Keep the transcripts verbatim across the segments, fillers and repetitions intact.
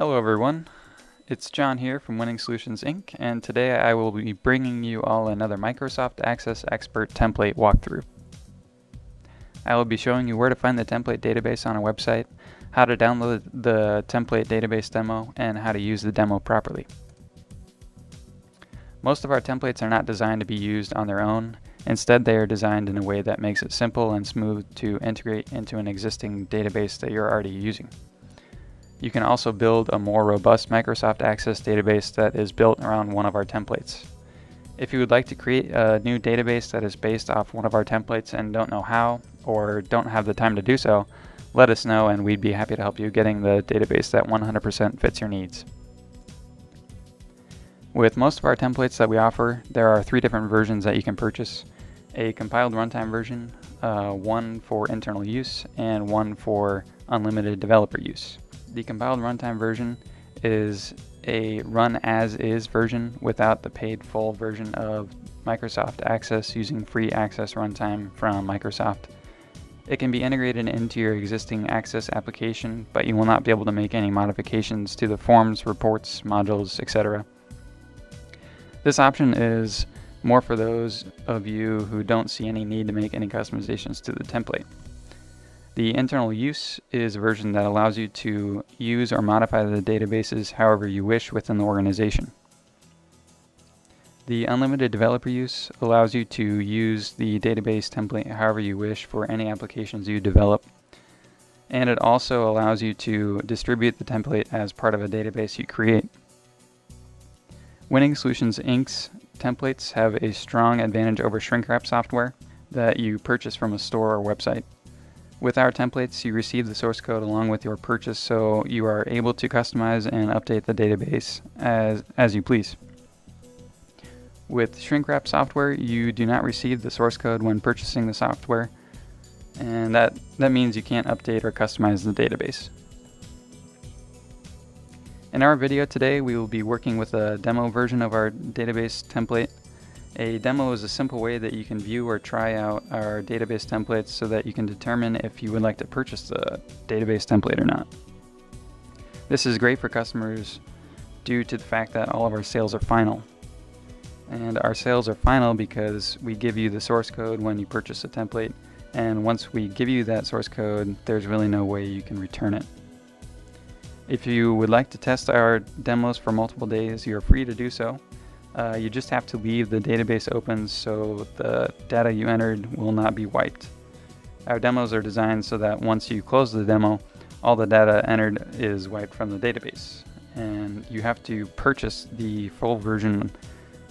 Hello everyone, it's John here from Winning Solutions, Incorporated and today I will be bringing you all another Microsoft Access Expert template walkthrough. I will be showing you where to find the template database on a website, how to download the template database demo, and how to use the demo properly. Most of our templates are not designed to be used on their own. Instead, they are designed in a way that makes it simple and smooth to integrate into an existing database that you're already using. You can also build a more robust Microsoft Access database that is built around one of our templates. If you would like to create a new database that is based off one of our templates and don't know how, or don't have the time to do so, let us know and we'd be happy to help you getting the database that one hundred percent fits your needs. With most of our templates that we offer, there are three different versions that you can purchase: a compiled runtime version, uh, one for internal use, and one for unlimited developer use. The compiled runtime version is a run-as-is version without the paid full version of Microsoft Access using free Access Runtime from Microsoft. It can be integrated into your existing Access application, but you will not be able to make any modifications to the forms, reports, modules, et cetera. This option is more for those of you who don't see any need to make any customizations to the template. The internal use is a version that allows you to use or modify the databases however you wish within the organization. The unlimited developer use allows you to use the database template however you wish for any applications you develop. And it also allows you to distribute the template as part of a database you create. Winning Solutions, Incorporated's templates have a strong advantage over shrink wrap software that you purchase from a store or website. With our templates, you receive the source code along with your purchase, so you are able to customize and update the database as, as you please. With shrink wrap software, you do not receive the source code when purchasing the software, and that, that means you can't update or customize the database. In our video today, we will be working with a demo version of our database template. A demo is a simple way that you can view or try out our database templates so that you can determine if you would like to purchase the database template or not. This is great for customers due to the fact that all of our sales are final. And our sales are final because we give you the source code when you purchase a template, and once we give you that source code, there's really no way you can return it. If you would like to test our demos for multiple days, you're free to do so. Uh, you just have to leave the database open so the data you entered will not be wiped. Our demos are designed so that once you close the demo, all the data entered is wiped from the database. And you have to purchase the full version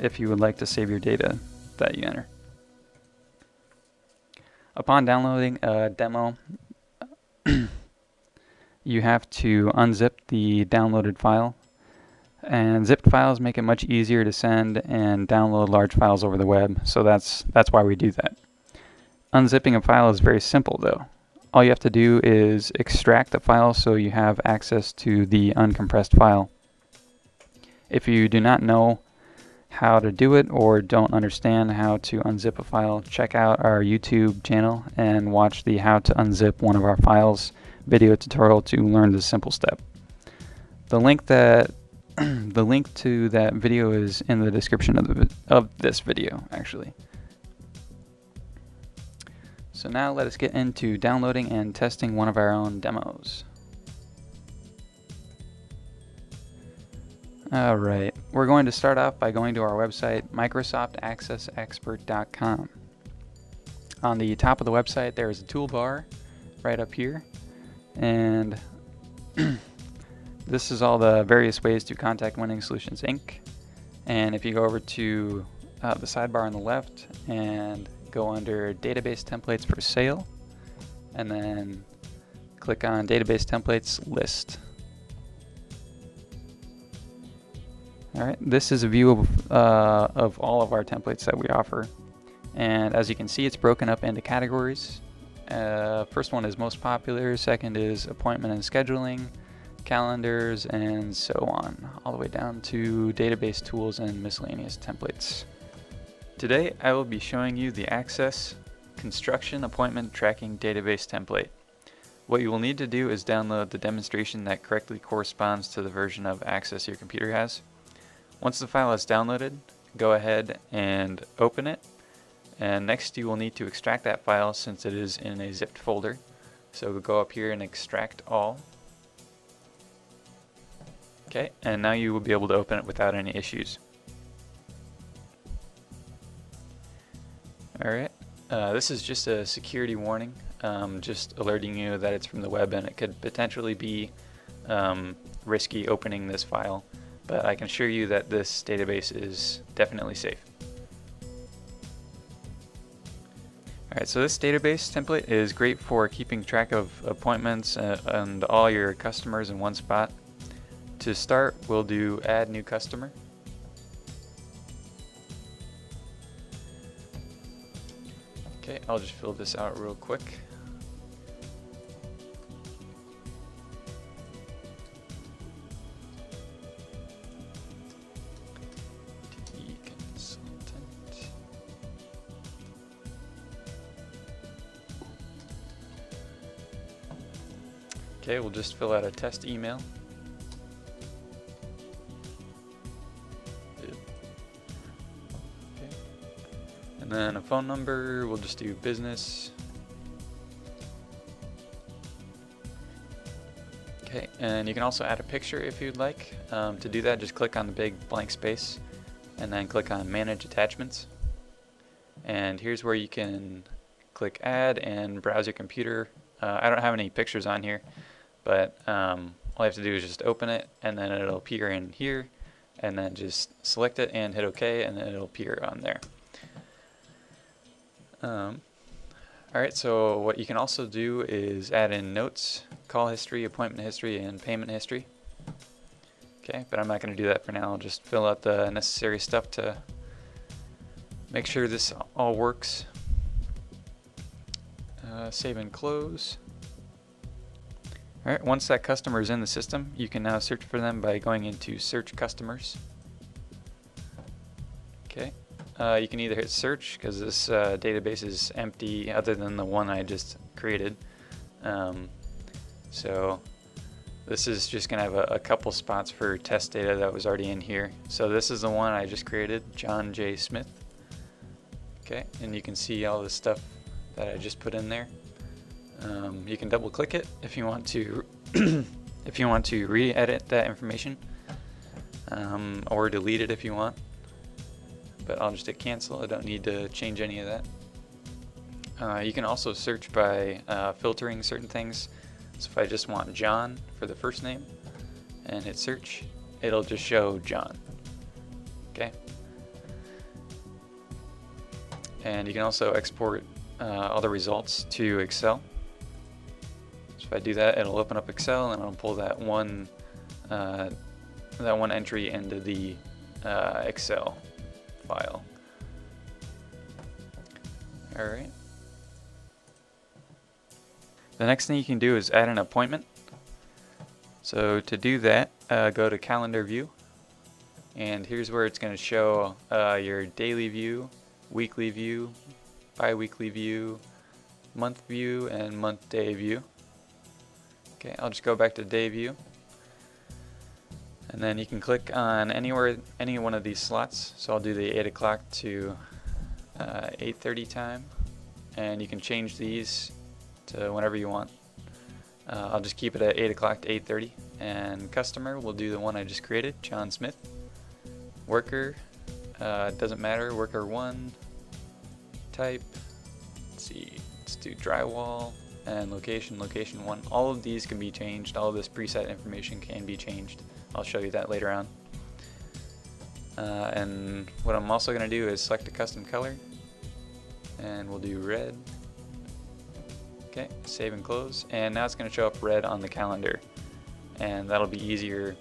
if you would like to save your data that you enter. Upon downloading a demo, you have to unzip the downloaded file. And zipped files make it much easier to send and download large files over the web, so that's that's why we do that. Unzipping a file is very simple though. All you have to do is extract the file so you have access to the uncompressed file. If you do not know how to do it or don't understand how to unzip a file, check out our YouTube channel and watch the How to Unzip One of Our Files video tutorial to learn this simple step. The link that The link to that video is in the description of, the, of this video, actually. So now let us get into downloading and testing one of our own demos. Alright, we're going to start off by going to our website, Microsoft Access Expert dot com. On the top of the website, there is a toolbar right up here, and this is all the various ways to contact Winning Solutions, Incorporated. And if you go over to uh, the sidebar on the left and go under Database Templates for Sale, and then click on Database Templates List. All right, this is a view of, uh, of all of our templates that we offer. And as you can see, it's broken up into categories. Uh, first one is Most Popular, second is Appointment and Scheduling, Calendars, and so on, all the way down to database tools and miscellaneous templates. Today I will be showing you the Access Construction Appointment Tracking Database Template. What you will need to do is download the demonstration that correctly corresponds to the version of Access your computer has. Once the file is downloaded, go ahead and open it. And next you will need to extract that file since it is in a zipped folder. So we'll go up here and extract all. Okay, and now you will be able to open it without any issues. Alright, uh, this is just a security warning, um, just alerting you that it's from the web and it could potentially be um, risky opening this file, but I can assure you that this database is definitely safe. Alright, so this database template is great for keeping track of appointments and, and all your customers in one spot. To start, we'll do Add New Customer. Okay, I'll just fill this out real quick. Okay, we'll just fill out a test email. And then a phone number, we'll just do business. Okay, and you can also add a picture if you'd like. Um, to do that, just click on the big blank space and then click on Manage Attachments. And here's where you can click Add and browse your computer. Uh, I don't have any pictures on here, but um, all you have to do is just open it and then it'll appear in here. And then just select it and hit OK and then it'll appear on there. Um, Alright, so what you can also do is add in notes, call history, appointment history, and payment history. Okay, but I'm not going to do that for now. I'll just fill out the necessary stuff to make sure this all works. Uh, save and close. Alright, once that customer is in the system, you can now search for them by going into Search Customers. Okay. Uh, you can either hit search because this uh, database is empty other than the one I just created. Um, so this is just going to have a, a couple spots for test data that was already in here. So this is the one I just created, John J. Smith. Okay, and you can see all the stuff that I just put in there. Um, you can double click it if you want to if you want to re-edit that information um, or delete it if you want. But I'll just hit cancel. I don't need to change any of that. Uh, you can also search by uh, filtering certain things. So if I just want John for the first name and hit search, it'll just show John. Okay. And you can also export uh, all the results to Excel. So if I do that, it'll open up Excel and I'll pull that one uh, that one entry into the uh, Excel file. Alright. The next thing you can do is add an appointment. So to do that, uh, go to Calendar View, and here's where it's going to show uh, your daily view, weekly view, bi-weekly view, month view, and month day view. Okay, I'll just go back to day view. And then you can click on anywhere, any one of these slots. So I'll do the eight o'clock to uh, eight thirty time. And you can change these to whenever you want. Uh, I'll just keep it at eight o'clock to eight thirty. And customer, we'll do the one I just created, John Smith. Worker, uh, doesn't matter, worker one. Type, let's see, let's do drywall. And location, location one. All of these can be changed. All of this preset information can be changed. I'll show you that later on. Uh, and what I'm also going to do is select a custom color. And we'll do red. Okay, save and close. And now it's going to show up red on the calendar. And that'll be easier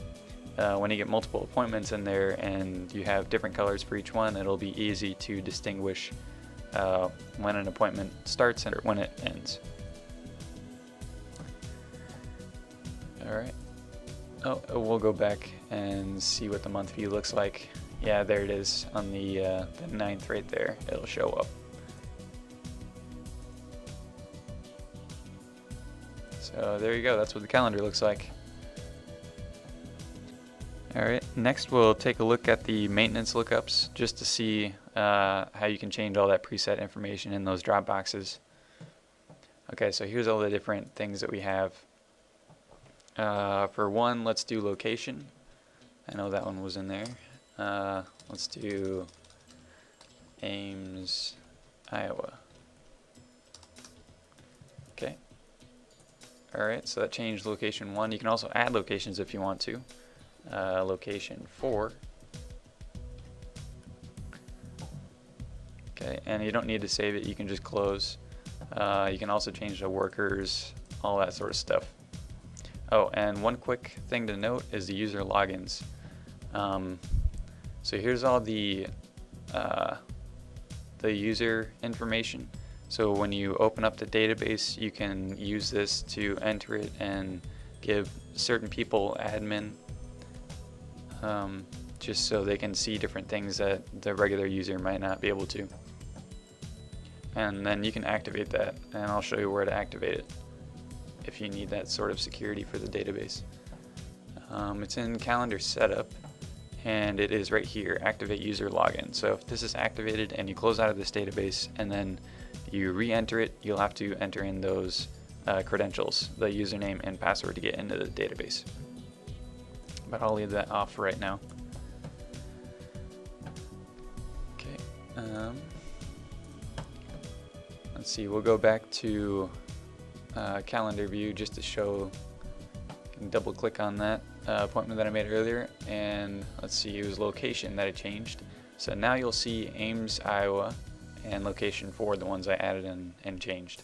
uh, when you get multiple appointments in there and you have different colors for each one. It'll be easy to distinguish uh, when an appointment starts and when it ends. Alright. Oh, we'll go back and see what the month view looks like. Yeah, there it is on the, uh, the ninth right there. It'll show up. So So there you go, that's what the calendar looks like. All right, next we'll take a look at the maintenance lookups just to see uh, how you can change all that preset information in those drop boxes. Okay, so here's all the different things that we have. Uh, for one, let's do location. I know that one was in there. Uh, let's do Ames, Iowa. Okay. All right, so that changed location one. You can also add locations if you want to. Uh, location four. Okay, and you don't need to save it, you can just close. Uh, you can also change the workers, all that sort of stuff. Oh, and one quick thing to note is the user logins. Um, so here's all the uh, the user information. So when you open up the database, you can use this to enter it and give certain people admin. Um, just so they can see different things that the regular user might not be able to. And then you can activate that, and I'll show you where to activate it if you need that sort of security for the database. Um, it's in calendar setup, and it is right here, activate user login. So if this is activated and you close out of this database and then you re-enter it, you'll have to enter in those uh, credentials, the username and password to get into the database. But I'll leave that off right now. Okay, um, let's see, we'll go back to uh, calendar view just to show, you can double click on that uh, appointment that I made earlier, and let's see, it was location that I changed. So now you'll see Ames, Iowa, and location four, the ones I added in and changed.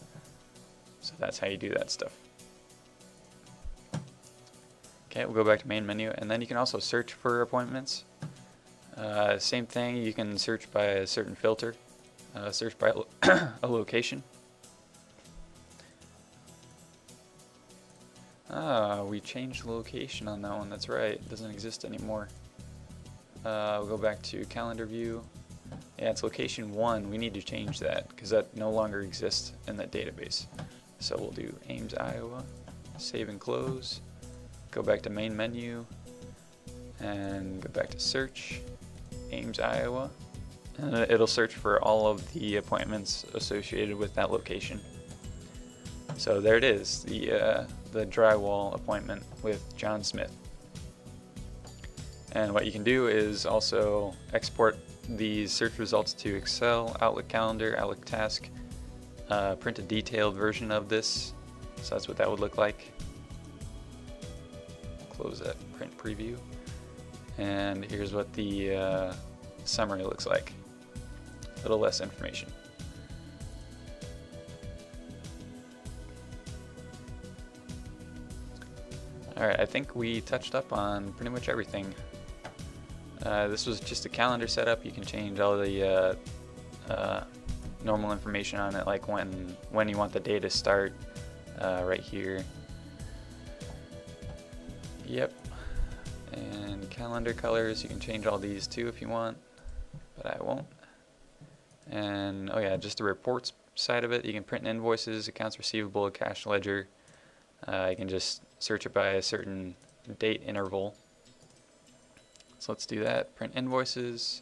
So that's how you do that stuff. Okay, we'll go back to main menu, and then you can also search for appointments. Uh, same thing, you can search by a certain filter, uh, search by a, lo a location. Ah, we changed the location on that one, that's right, it doesn't exist anymore. Uh, we'll go back to calendar view. Yeah, it's location one, we need to change that, because that no longer exists in that database. So we'll do Ames, Iowa, save and close. Go back to main menu and go back to search, Ames, Iowa, and it'll search for all of the appointments associated with that location. So there it is, the, uh, the drywall appointment with John Smith. And what you can do is also export these search results to Excel, Outlook Calendar, Outlook Task, uh, print a detailed version of this, so that's what that would look like. Close that print preview, and here's what the uh, summary looks like. A little less information. Alright, I think we touched up on pretty much everything. Uh, this was just a calendar setup. You can change all the uh, uh, normal information on it, like when, when you want the day to start, uh, right here. Yep, and calendar colors, you can change all these too if you want, but I won't. And oh yeah, just the reports side of it, you can print invoices, accounts receivable, cash ledger. Uh, you can just search it by a certain date interval. So let's do that, print invoices.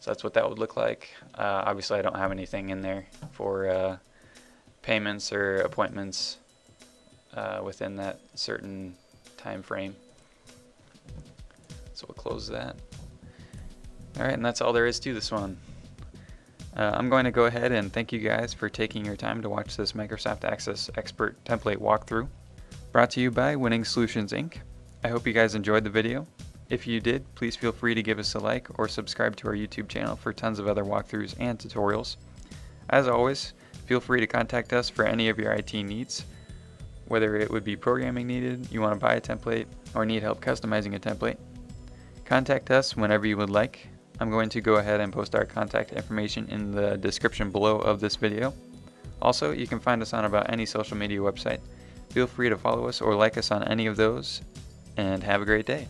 So that's what that would look like. Uh, obviously I don't have anything in there for uh, payments or appointments uh, within that certain time frame. So we'll close that. All right, and that's all there is to this one. Uh, I'm going to go ahead and thank you guys for taking your time to watch this Microsoft Access Expert Template walkthrough, brought to you by Winning Solutions, Incorporated. I hope you guys enjoyed the video. If you did, please feel free to give us a like or subscribe to our YouTube channel for tons of other walkthroughs and tutorials. As always, feel free to contact us for any of your I T needs. Whether it would be programming needed, you want to buy a template, or need help customizing a template. Contact us whenever you would like. I'm going to go ahead and post our contact information in the description below of this video. Also, you can find us on about any social media website. Feel free to follow us or like us on any of those, and have a great day.